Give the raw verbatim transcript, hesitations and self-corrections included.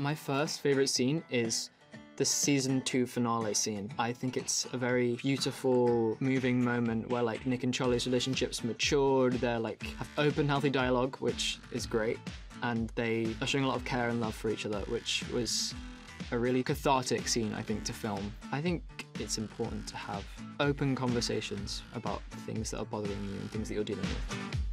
My first favorite scene is the season two finale scene. I think it's a very beautiful, moving moment where like Nick and Charlie's relationship's matured, they're like have open, healthy dialogue, which is great, and they are showing a lot of care and love for each other, which was a really cathartic scene, I think, to film. I think it's important to have open conversations about things that are bothering you and things that you're dealing with.